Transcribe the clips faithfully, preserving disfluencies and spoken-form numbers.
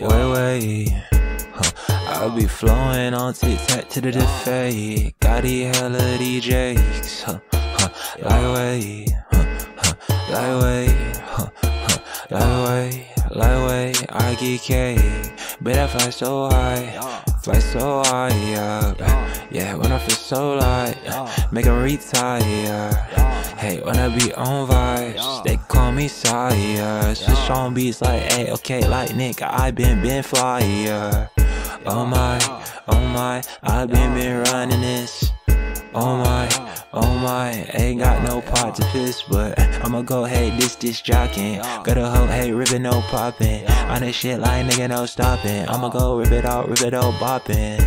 Wait, wait, huh. I'll be flowing on tic-tac to the defay. Got these hella D Js, huh, huh. Lightweight, huh, huh. Lightweight, huh, huh. Lightweight, lightweight, I get cake. But I fly so high, fly so high, yeah. Yeah, when I feel so light, make them retire. Hey, when I be on vibes, they call me Sire. Switch on beats like, hey, okay, like nigga, I been been flyer. Oh my, oh my, I been been running this. Oh my, oh my, ain't got no pot to fist, but I'ma go ahead, this, this jockin'. Got a hoe, hey, rip it, no poppin'. On this shit like nigga, no stoppin'. I'ma go rip it out, rip it out, boppin'.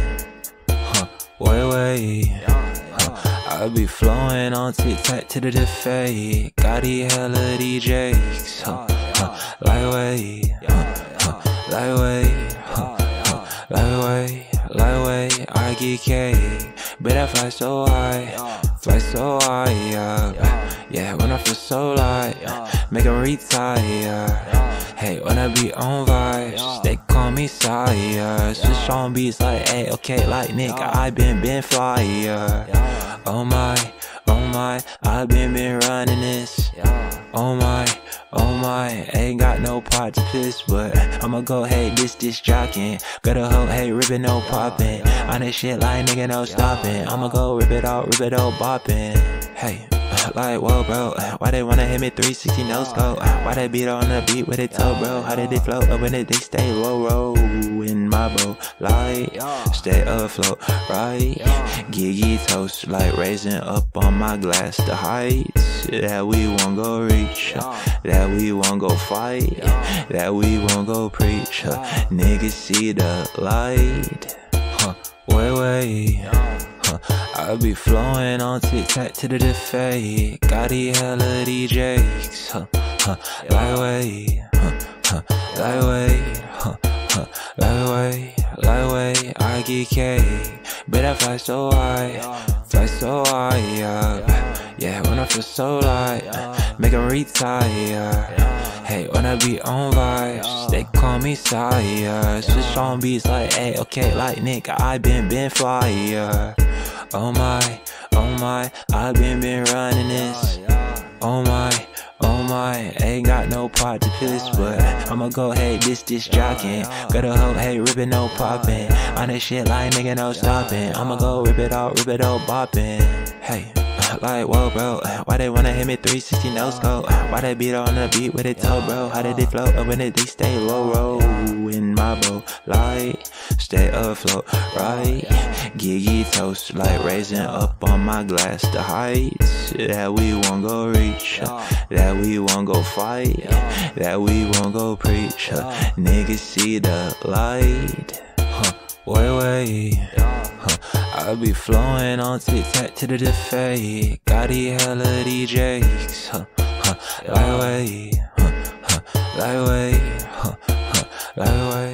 Huh, wait, wait. I be flowing on tic-tac to the defay. Got these hella D Js, huh, huh. Lightweight, huh, huh. Lightweight, huh, huh. Lightweight, lightweight, I get cake. But I fly so high, fly so high, yeah. Yeah, when I feel so light, make them retire. Hey, when I be on vibes, they call me Sire. Switch on beats like, hey, okay, like nigga, I been been flyer. Oh my, oh my, I been been running this. Oh my, oh my, ain't got no pot to piss, but I'ma go, hey, this, this jockin'. Got a hoe, hey, rippin', no poppin'. On this shit like nigga, no stoppin'. I'ma go rip it out, rip it out, boppin'. Hey. Like, whoa, bro, why they wanna hit me three sixty nose go? Why they beat on the beat with a toe, bro? How did they float up when they stay low, roll in my bow? Like, stay afloat, right? Giggy toast, like raising up on my glass the heights that we won't go reach, that we won't go fight, that we won't go preach. Niggas see the light, huh, wait, wait. I be flowing on tic-tac to the defay. Got these hella D Js, huh, huh. Lightweight, huh, huh. Lightweight, huh, huh. Lightweight, lightweight, I get cake. But I fly so high, fly so high, yeah. Yeah, when I feel so light, make them retire. Hey, when I be on vibes, they call me Sire. Switch on beats like, hey, okay, like nigga, I been been flyer. Oh my, oh my, I been been running this. Oh my, oh my, ain't got no pot to piss, but I'ma go, hey, this, this jockin'. Got a hoe, hey, rippin', no poppin'. On this shit like nigga, no stoppin'. I'ma go rip it out, rip it out, boppin'. Hey. Like, whoa, bro, why they wanna hit me three sixty nose go? Why they beat on the beat with a toe, bro? How did they float up when they stay low, roll in my bow? Like, stay afloat, right? Giggy toast, like raising up on my glass the heights that we won't go reach, that we won't go fight, that we won't go preach. Niggas see the light, huh, wait, wait, huh. I be flowing on tic-tac to the defay. Got these hella D Js, huh, huh. Lightweight, huh, huh. Lightweight, huh, huh. Lightweight.